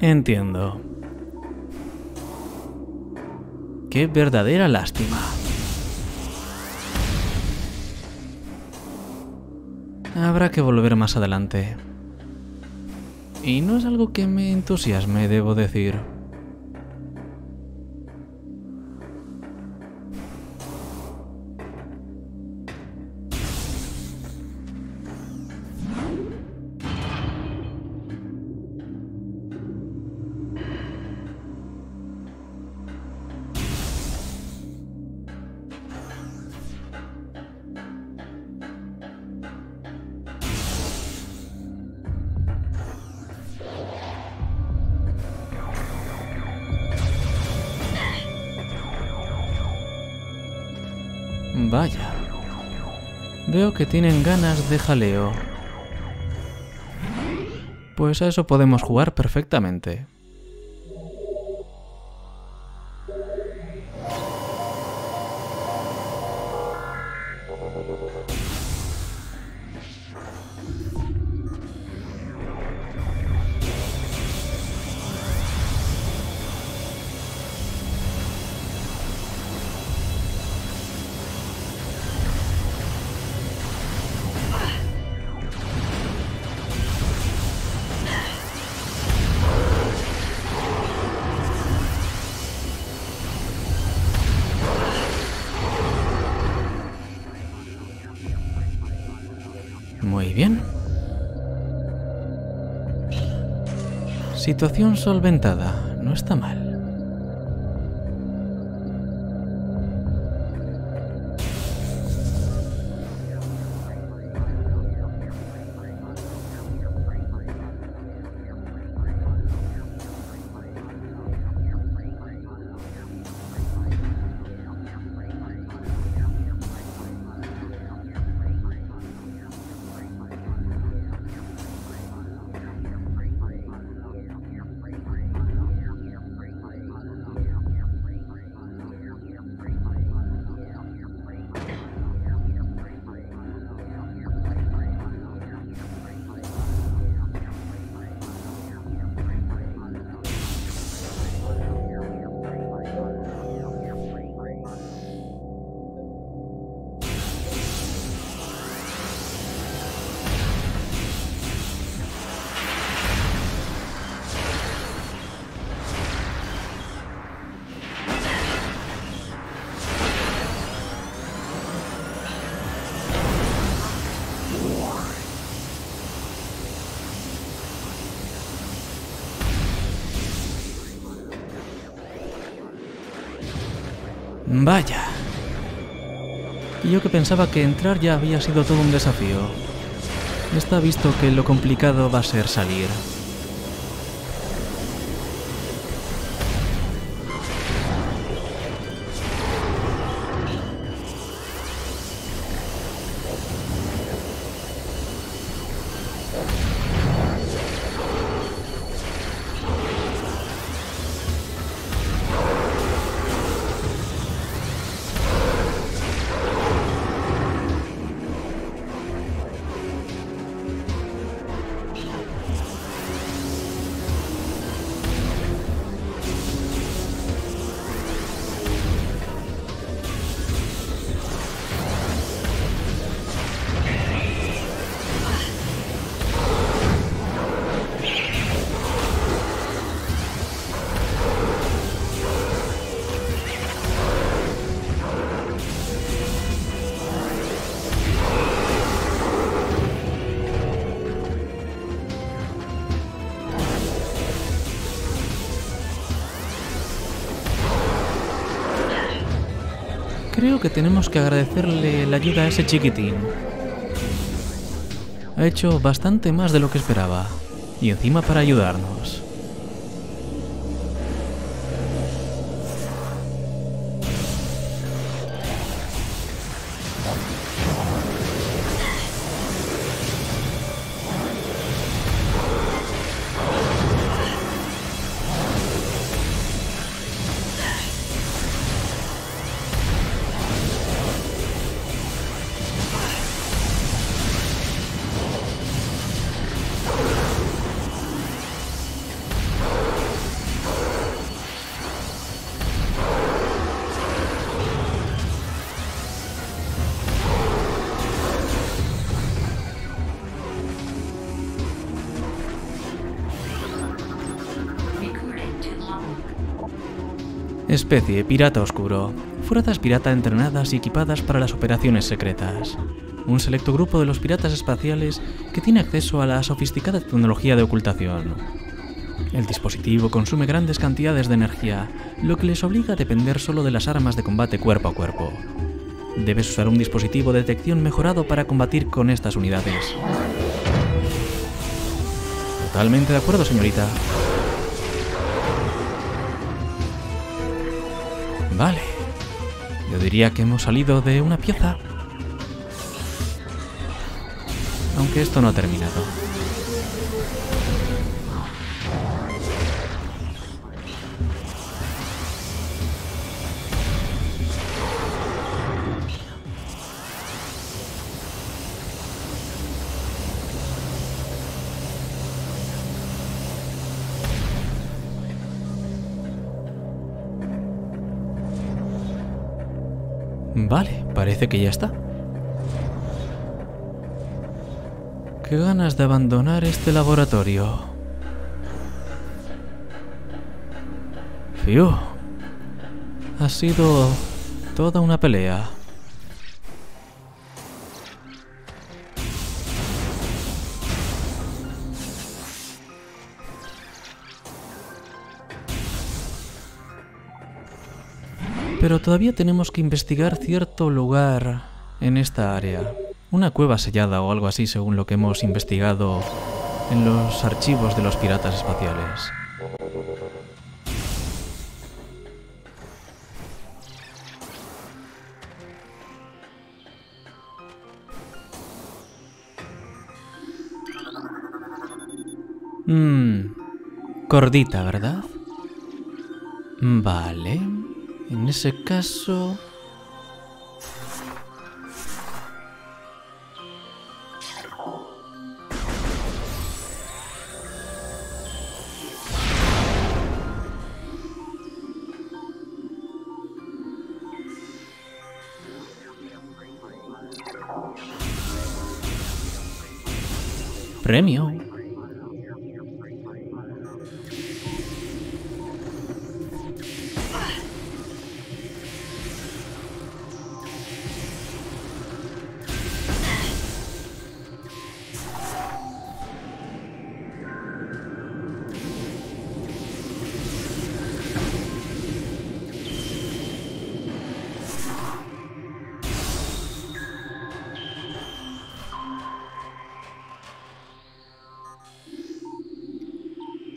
Entiendo. ¡Qué verdadera lástima! Habrá que volver más adelante. Y no es algo que me entusiasme, debo decir. Vaya, veo que tienen ganas de jaleo. Pues a eso podemos jugar perfectamente. Muy bien. Situación solventada, no está mal. Vaya. Y yo que pensaba que entrar ya había sido todo un desafío. Está visto que lo complicado va a ser salir. Creo que tenemos que agradecerle la ayuda a ese chiquitín. Ha hecho bastante más de lo que esperaba, y encima para ayudarnos. Especie pirata oscuro. Fuerzas pirata entrenadas y equipadas para las operaciones secretas. Un selecto grupo de los piratas espaciales que tiene acceso a la sofisticada tecnología de ocultación. El dispositivo consume grandes cantidades de energía, lo que les obliga a depender solo de las armas de combate cuerpo a cuerpo. Debes usar un dispositivo de detección mejorado para combatir con estas unidades. Totalmente de acuerdo, señorita. Vale. Yo diría que hemos salido de una pieza. Aunque esto no ha terminado. Vale, parece que ya está. Qué ganas de abandonar este laboratorio. Fiu. Ha sido toda una pelea. Pero todavía tenemos que investigar cierto lugar en esta área. Una cueva sellada o algo así, según lo que hemos investigado en los archivos de los piratas espaciales. Mmm... Cordita, ¿verdad? Vale... En ese caso... Premio.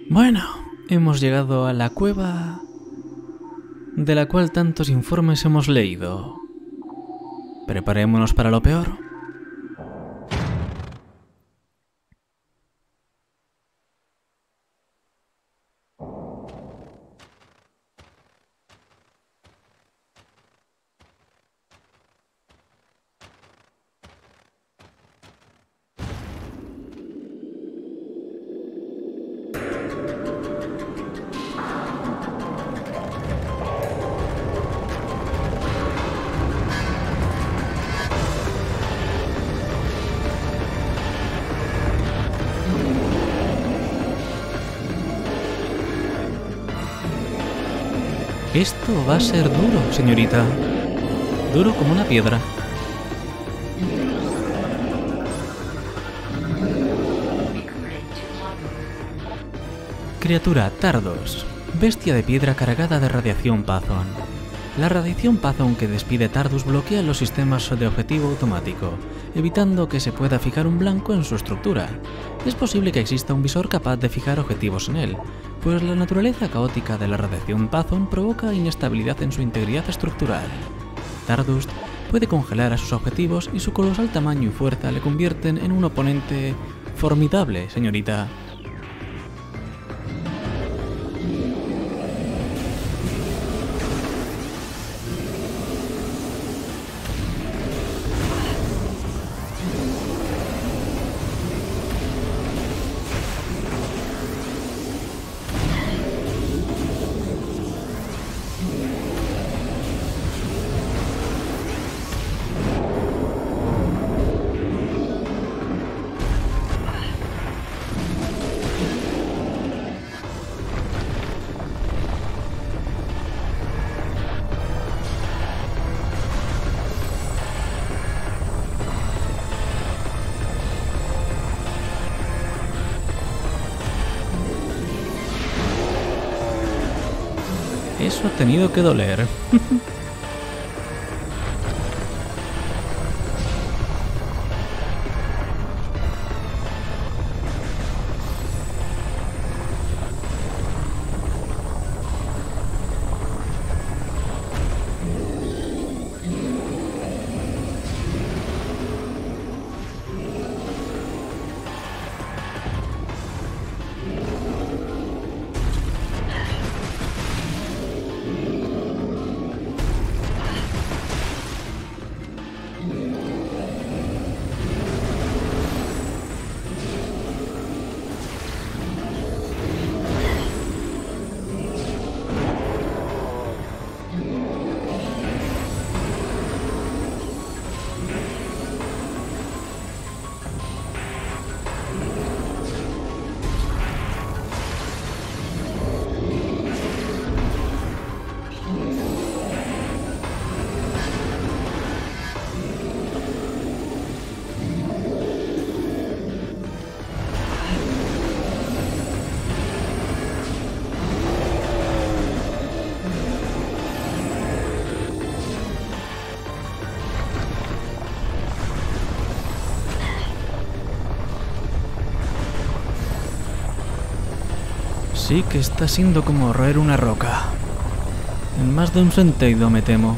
Bueno, hemos llegado a la cueva de la cual tantos informes hemos leído. Preparémonos para lo peor. Esto va a ser duro, señorita. Duro como una piedra. Criatura Thardus. Bestia de piedra cargada de radiación Pathon. La radiación Pathon que despide Thardus bloquea los sistemas de objetivo automático, evitando que se pueda fijar un blanco en su estructura. Es posible que exista un visor capaz de fijar objetivos en él, pues la naturaleza caótica de la radiación Pathon provoca inestabilidad en su integridad estructural. Thardus puede congelar a sus objetivos y su colosal tamaño y fuerza le convierten en un oponente formidable, señorita. eso ha tenido que doler. Sí que está siendo como roer una roca. En más de un sentido, me temo.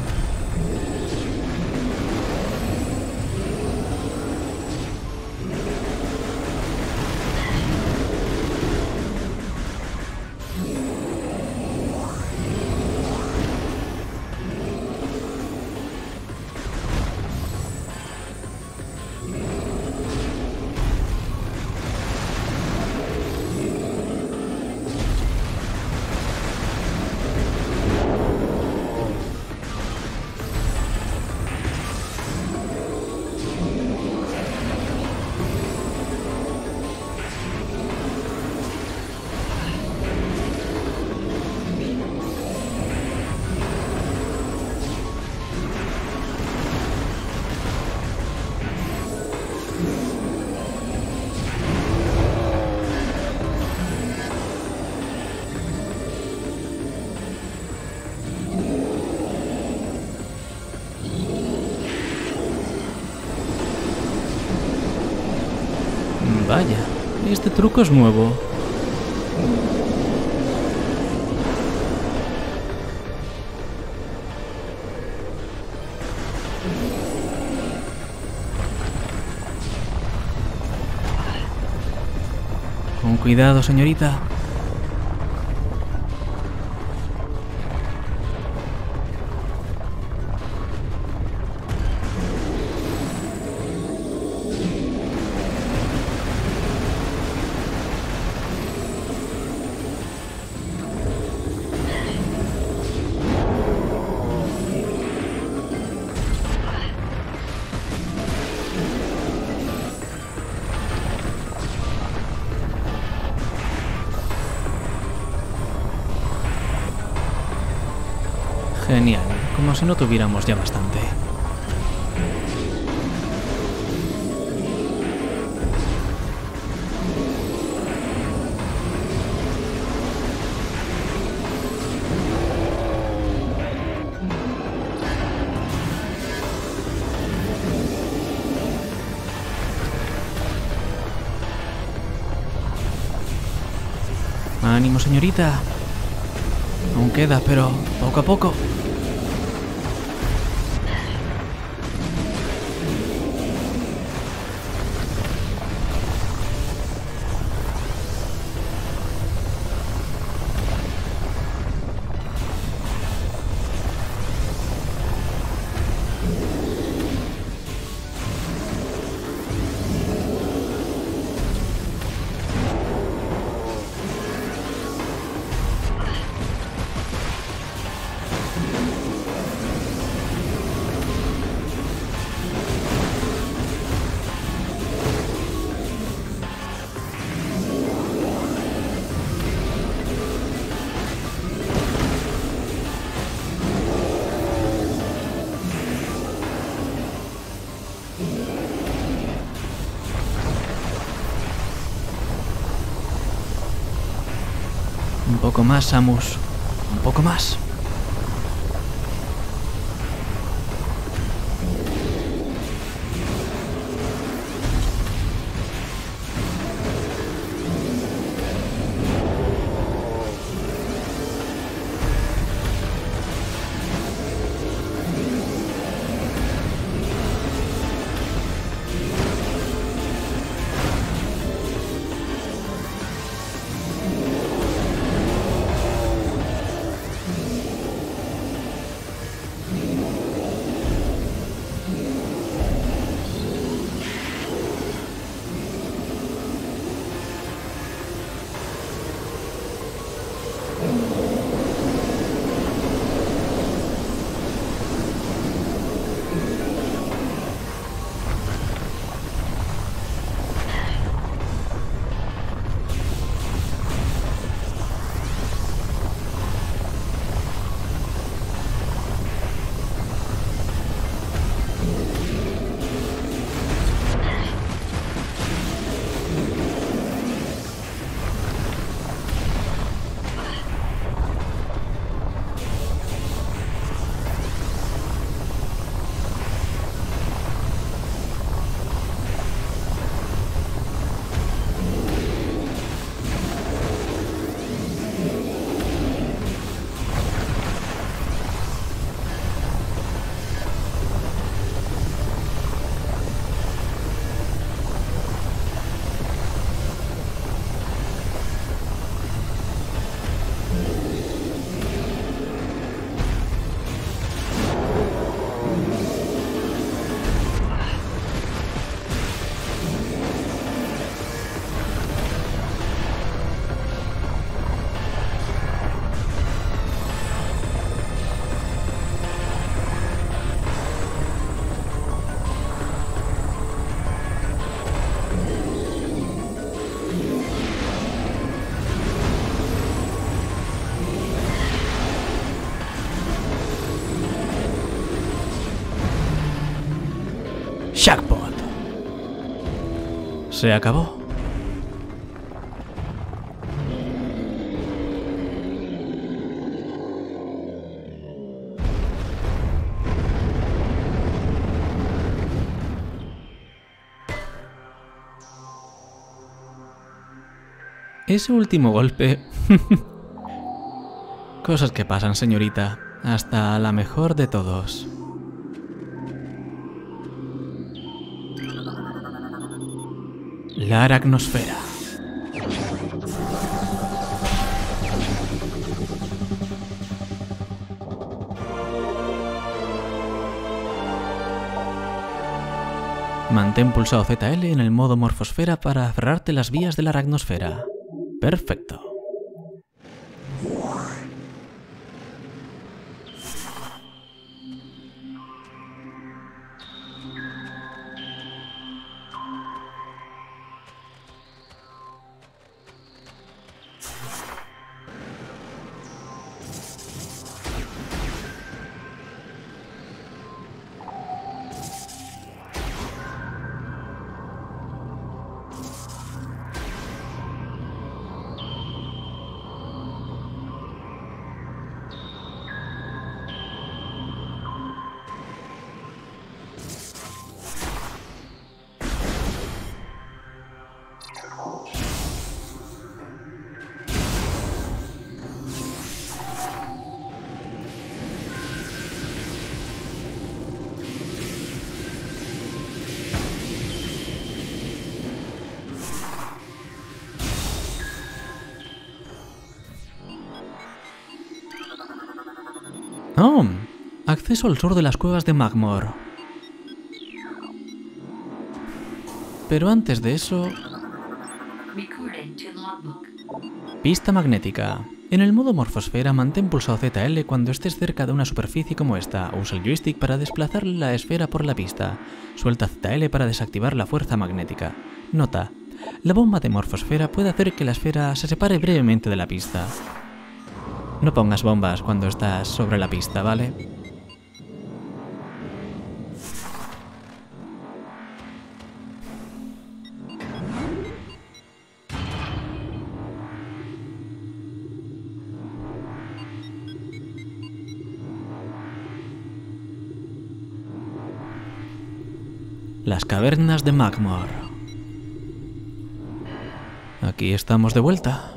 Vaya, este truco es nuevo. Con cuidado, señorita. Genial, como si no tuviéramos ya bastante. Ánimo, señorita. Aún queda, pero poco a poco. Un poco más, Samus. Un poco más. Jackpot. Se acabó. Ese último golpe... Cosas que pasan, señorita. Hasta la mejor de todos. La aracnosfera. Mantén pulsado Z L en el modo morfosfera para aferrarte las vías de la aracnosfera. Perfecto. Oh, acceso al sur de las cuevas de Magmor. Pero antes de eso... Pista magnética. En el modo morfosfera mantén pulsado Z L cuando estés cerca de una superficie como esta. Usa el joystick para desplazar la esfera por la pista. Suelta Z L para desactivar la fuerza magnética. Nota: la bomba de morfosfera puede hacer que la esfera se separe brevemente de la pista. No pongas bombas cuando estás sobre la pista, ¿vale? Las cavernas de Magmor. Aquí estamos de vuelta.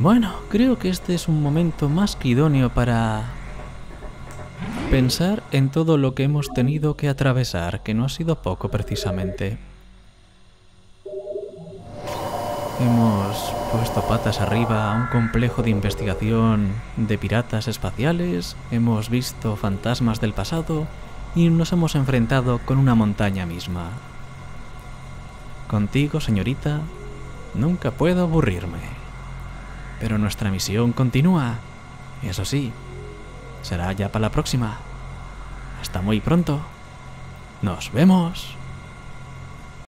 Bueno, creo que este es un momento más que idóneo para pensar en todo lo que hemos tenido que atravesar, que no ha sido poco precisamente. Hemos puesto patas arriba a un complejo de investigación de piratas espaciales, hemos visto fantasmas del pasado y nos hemos enfrentado con una montaña misma. Contigo, señorita, nunca puedo aburrirme. Pero nuestra misión continúa. Eso sí, será ya para la próxima. Hasta muy pronto. Nos vemos.